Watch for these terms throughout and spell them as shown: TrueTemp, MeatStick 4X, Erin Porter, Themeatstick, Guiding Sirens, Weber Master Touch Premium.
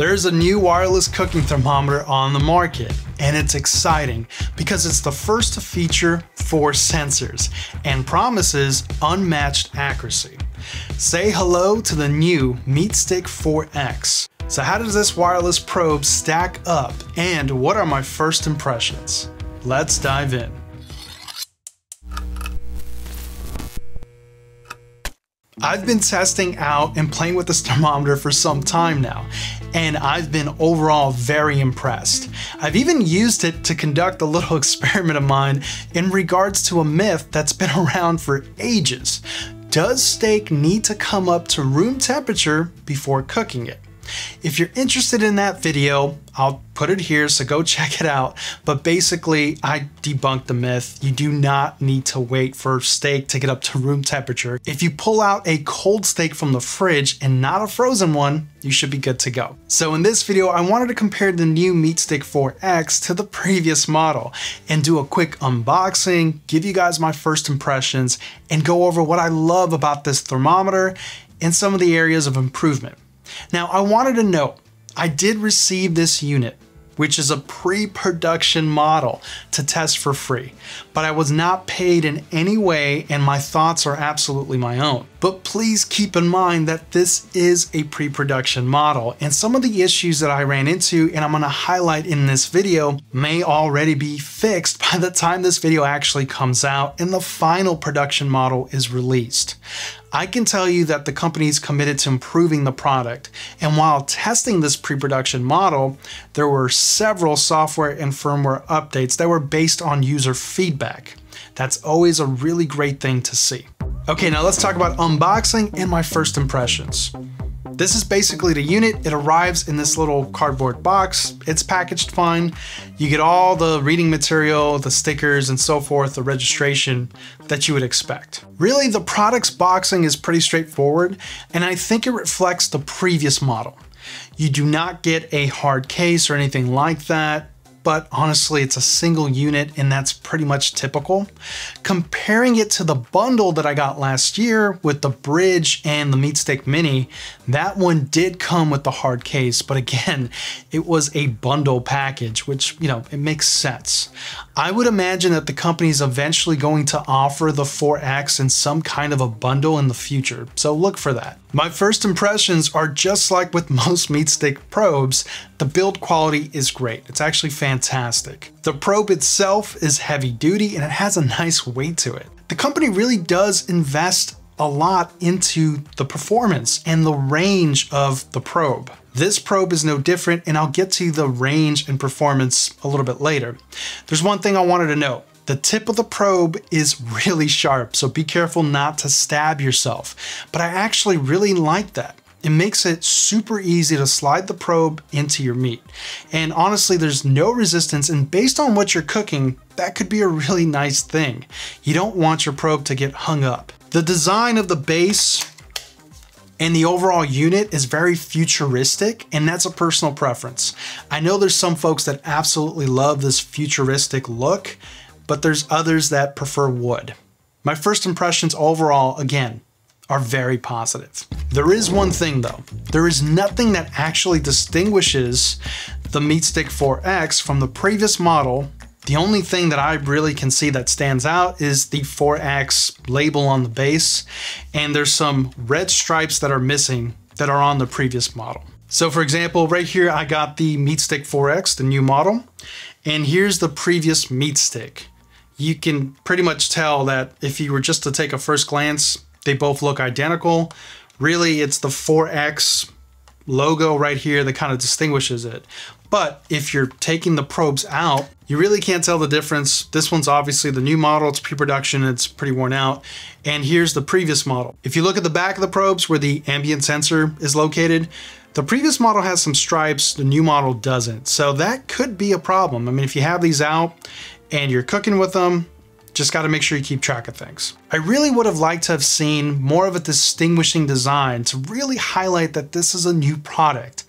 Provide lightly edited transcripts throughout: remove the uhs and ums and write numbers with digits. There's a new wireless cooking thermometer on the market, and it's exciting because it's the first to feature 4 sensors and promises unmatched accuracy. Say hello to the new MeatStick 4X. So how does this wireless probe stack up, and what are my first impressions? Let's dive in. I've been testing out and playing with this thermometer for some time now, and I've been overall very impressed. I've even used it to conduct a little experiment of mine in regards to a myth that's been around for ages. Does steak need to come up to room temperature before cooking it? If you're interested in that video, I'll put it here, so go check it out. But basically, I debunked the myth. You do not need to wait for steak to get up to room temperature. If you pull out a cold steak from the fridge and not a frozen one, you should be good to go. So in this video, I wanted to compare the new MeatStick 4X to the previous model and do a quick unboxing, give you guys my first impressions, and go over what I love about this thermometer and some of the areas of improvement. Now, I wanted to note, I did receive this unit, which is a pre-production model, to test for free, but I was not paid in any way, and my thoughts are absolutely my own. But please keep in mind that this is a pre-production model, and some of the issues that I ran into and I'm going to highlight in this video may already be fixed by the time this video actually comes out and the final production model is released. I can tell you that the company is committed to improving the product, and while testing this pre-production model, there were several software and firmware updates that were based on user feedback. That's always a really great thing to see. Okay, now let's talk about unboxing and my first impressions. This is basically the unit. It arrives in this little cardboard box. It's packaged fine. You get all the reading material, the stickers and so forth, the registration that you would expect. Really, the product's boxing is pretty straightforward, and I think it reflects the previous model. You do not get a hard case or anything like that, but honestly, it's a single unit, and that's pretty much typical. Comparing it to the bundle that I got last year with the Bridge and the MeatStick Mini, that one did come with the hard case, but again, it was a bundle package, which, you know, it makes sense. I would imagine that the company's eventually going to offer the 4X in some kind of a bundle in the future, so look for that. My first impressions are just like with most MeatStick probes. The build quality is great. It's actually fantastic. The probe itself is heavy duty and it has a nice weight to it. The company really does invest a lot into the performance and the range of the probe. This probe is no different, and I'll get to the range and performance a little bit later. There's one thing I wanted to note. The tip of the probe is really sharp, so be careful not to stab yourself. But I actually really like that. It makes it super easy to slide the probe into your meat. And honestly, there's no resistance, and based on what you're cooking, that could be a really nice thing. You don't want your probe to get hung up. The design of the base and the overall unit is very futuristic, and that's a personal preference. I know there's some folks that absolutely love this futuristic look, but there's others that prefer wood. My first impressions overall, again, are very positive. There is one thing though. There is nothing that actually distinguishes the MeatStick 4X from the previous model. The only thing that I really can see that stands out is the 4X label on the base, and there's some red stripes that are missing that are on the previous model. So for example, right here, I got the MeatStick 4X, the new model, and here's the previous MeatStick. You can pretty much tell that if you were just to take a first glance, they both look identical. Really, it's the 4X logo right here that kind of distinguishes it. But if you're taking the probes out, you really can't tell the difference. This one's obviously the new model, it's pre-production, it's pretty worn out. And here's the previous model. If you look at the back of the probes where the ambient sensor is located, the previous model has some stripes, the new model doesn't. So that could be a problem. I mean, if you have these out and you're cooking with them, just got to make sure you keep track of things. I really would have liked to have seen more of a distinguishing design to really highlight that this is a new product.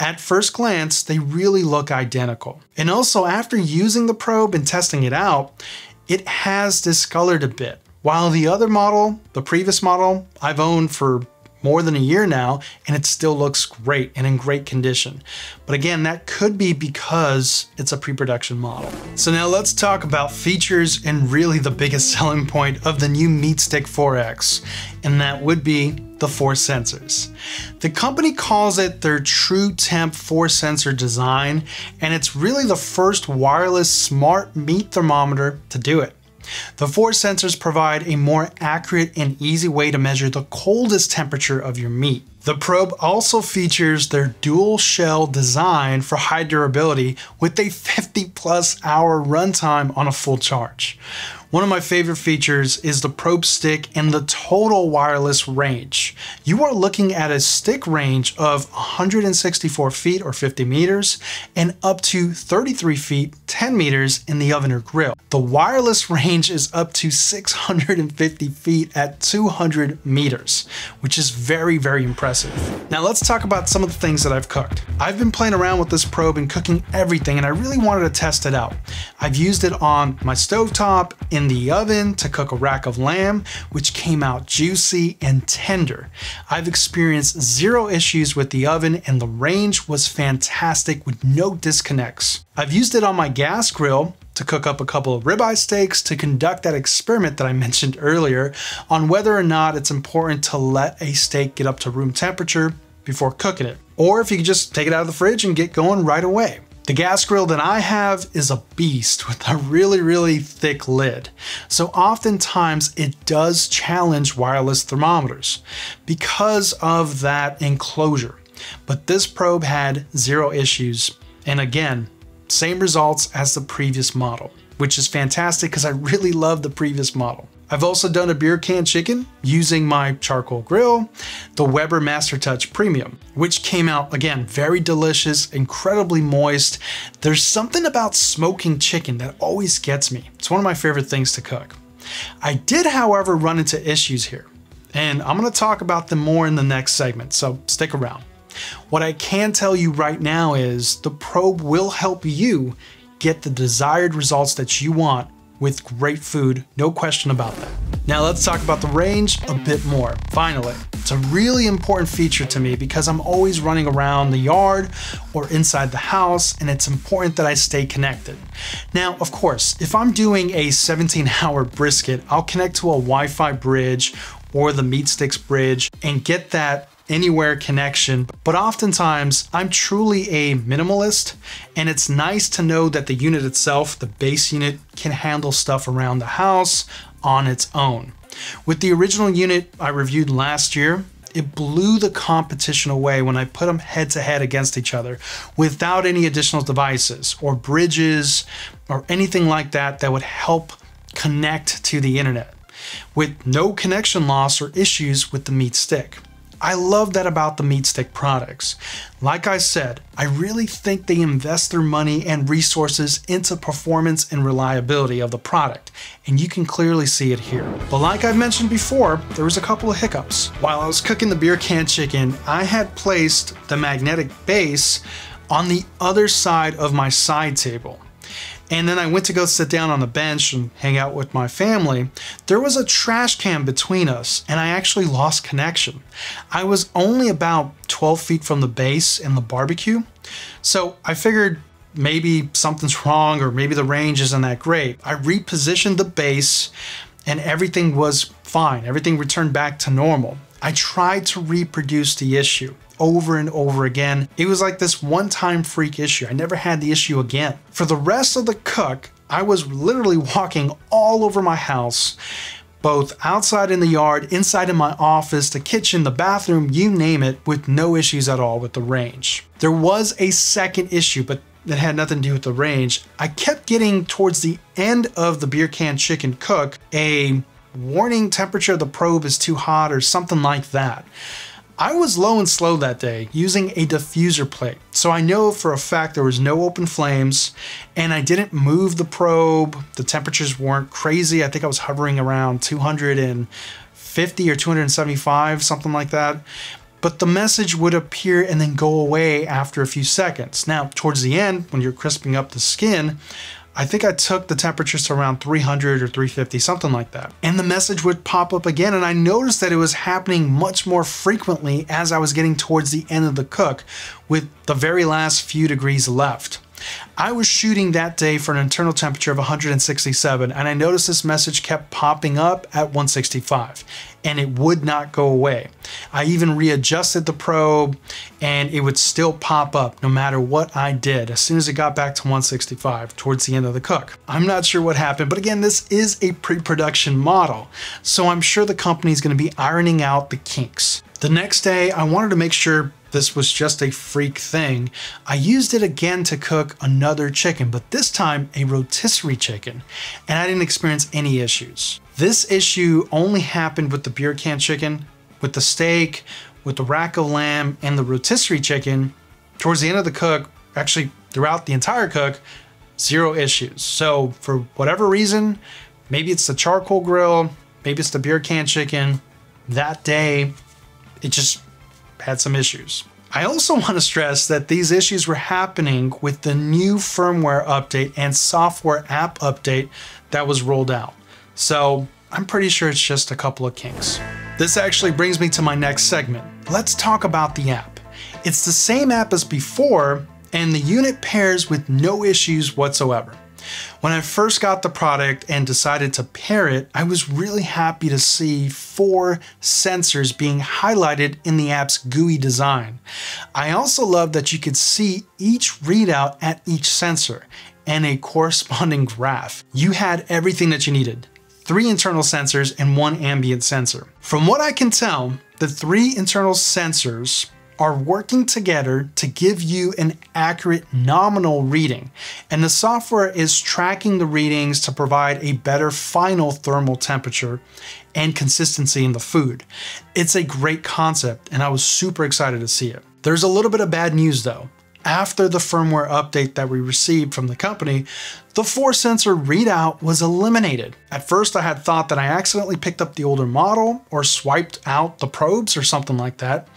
At first glance, they really look identical. And also, after using the probe and testing it out, it has discolored a bit. While the other model, the previous model, I've owned for more than a year now, and it still looks great and in great condition. But again, that could be because it's a pre-production model. So now let's talk about features and really the biggest selling point of the new MeatStick 4X, and that would be the four sensors. The company calls it their TrueTemp 4-sensor design, and it's really the first wireless smart meat thermometer to do it. The four sensors provide a more accurate and easy way to measure the coldest temperature of your meat. The probe also features their dual shell design for high durability with a 50+ hour runtime on a full charge. One of my favorite features is the probe stick and the total wireless range. You are looking at a stick range of 164 feet or 50 meters and up to 33 feet, 10 meters in the oven or grill. The wireless range is up to 650 feet at 200 meters, which is very, very impressive. Now let's talk about some of the things that I've cooked. I've been playing around with this probe and cooking everything, and I really wanted to test it out. I've used it on my stovetop, in the oven to cook a rack of lamb, which came out juicy and tender. I've experienced zero issues with the oven, and the range was fantastic with no disconnects. I've used it on my gas grill to cook up a couple of ribeye steaks to conduct that experiment that I mentioned earlier on whether or not it's important to let a steak get up to room temperature before cooking it, or if you could just take it out of the fridge and get going right away. The gas grill that I have is a beast with a really, really thick lid. So oftentimes it does challenge wireless thermometers because of that enclosure. But this probe had zero issues. And again, same results as the previous model, which is fantastic because I really love the previous model. I've also done a beer can chicken using my charcoal grill, the Weber Master Touch Premium, which came out, again, very delicious, incredibly moist. There's something about smoking chicken that always gets me. It's one of my favorite things to cook. I did, however, run into issues here, and I'm gonna talk about them more in the next segment, so stick around. What I can tell you right now is the probe will help you get the desired results that you want with great food, no question about that. Now let's talk about the range a bit more, finally. It's a really important feature to me because I'm always running around the yard or inside the house, and it's important that I stay connected. Now, of course, if I'm doing a 17-hour brisket, I'll connect to a Wi-Fi bridge or the MeatStick's bridge and get that anywhere connection, but oftentimes I'm truly a minimalist, and it's nice to know that the unit itself, the base unit, can handle stuff around the house on its own. With the original unit I reviewed last year, it blew the competition away when I put them head to head against each other without any additional devices or bridges or anything like that that would help connect to the internet, with no connection loss or issues with the MeatStick. I love that about the MeatStick products. Like I said, I really think they invest their money and resources into performance and reliability of the product, and you can clearly see it here. But like I've mentioned before, there was a couple of hiccups. While I was cooking the beer can chicken, I had placed the magnetic base on the other side of my side table. And then I went to go sit down on the bench and hang out with my family. There was a trash can between us, and I actually lost connection. I was only about 12 feet from the base and the barbecue, so I figured maybe something's wrong or maybe the range isn't that great. I repositioned the base and everything was fine. Everything returned back to normal. I tried to reproduce the issue over and over again. It was like this one-time freak issue. I never had the issue again. For the rest of the cook, I was literally walking all over my house, both outside in the yard, inside in my office, the kitchen, the bathroom, you name it, with no issues at all with the range. There was a second issue, but that had nothing to do with the range. I kept getting towards the end of the beer can chicken cook a warning, temperature of the probe is too hot or something like that. I was low and slow that day using a diffuser plate, so I know for a fact there was no open flames, and I didn't move the probe. The temperatures weren't crazy. I think I was hovering around 250 or 275, something like that. But the message would appear and then go away after a few seconds. Now, towards the end, when you're crisping up the skin, I think I took the temperatures to around 300 or 350, something like that. And the message would pop up again, and I noticed that it was happening much more frequently as I was getting towards the end of the cook with the very last few degrees left. I was shooting that day for an internal temperature of 167, and I noticed this message kept popping up at 165, and it would not go away. I even readjusted the probe, and it would still pop up no matter what I did as soon as it got back to 165 towards the end of the cook. I'm not sure what happened, but again, this is a pre-production model, so I'm sure the company is going to be ironing out the kinks. The next day, I wanted to make sure this was just a freak thing. I used it again to cook another chicken, but this time a rotisserie chicken, and I didn't experience any issues. This issue only happened with the beer can chicken, with the steak, with the rack of lamb, and the rotisserie chicken. Towards the end of the cook, actually throughout the entire cook, zero issues. So for whatever reason, maybe it's the charcoal grill, maybe it's the beer can chicken, that day, it just had some issues. I also want to stress that these issues were happening with the new firmware update and software app update that was rolled out. So I'm pretty sure it's just a couple of kinks. This actually brings me to my next segment. Let's talk about the app. It's the same app as before, and the unit pairs with no issues whatsoever. When I first got the product and decided to pair it, I was really happy to see 4 sensors being highlighted in the app's GUI design. I also loved that you could see each readout at each sensor and a corresponding graph. You had everything that you needed: 3 internal sensors and 1 ambient sensor. From what I can tell, the 3 internal sensors are working together to give you an accurate nominal reading, and the software is tracking the readings to provide a better final thermal temperature and consistency in the food. It's a great concept, and I was super excited to see it. There's a little bit of bad news though. After the firmware update that we received from the company, the 4 sensor readout was eliminated. At first, I had thought that I accidentally picked up the older model or swiped out the probes or something like that,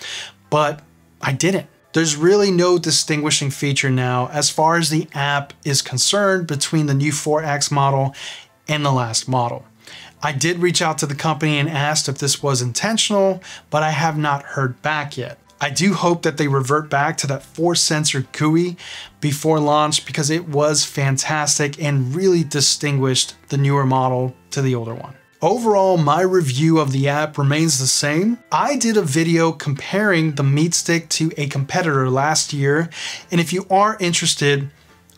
but I didn't. There's really no distinguishing feature now as far as the app is concerned between the new 4X model and the last model. I did reach out to the company and asked if this was intentional, but I have not heard back yet. I do hope that they revert back to that 4 sensor GUI before launch, because it was fantastic and really distinguished the newer model to the older one. Overall, my review of the app remains the same. I did a video comparing the MeatStick to a competitor last year, and if you are interested,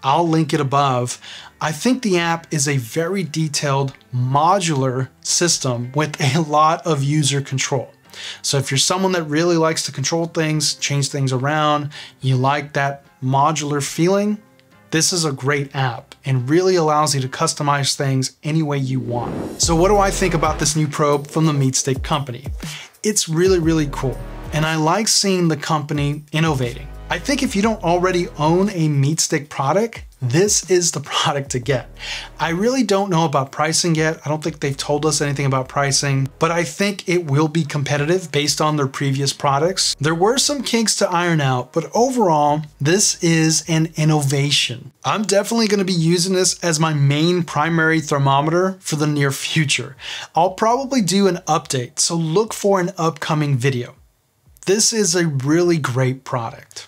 I'll link it above. I think the app is a very detailed, modular system with a lot of user control. So if you're someone that really likes to control things, change things around, you like that modular feeling, this is a great app and really allows you to customize things any way you want. So what do I think about this new probe from the MeatStick company? It's really, really cool, and I like seeing the company innovating. I think if you don't already own a MeatStick product, this is the product to get. I really don't know about pricing yet. I don't think they've told us anything about pricing, but I think it will be competitive based on their previous products. There were some kinks to iron out, but overall, this is an innovation. I'm definitely going to be using this as my main primary thermometer for the near future. I'll probably do an update, so look for an upcoming video. This is a really great product.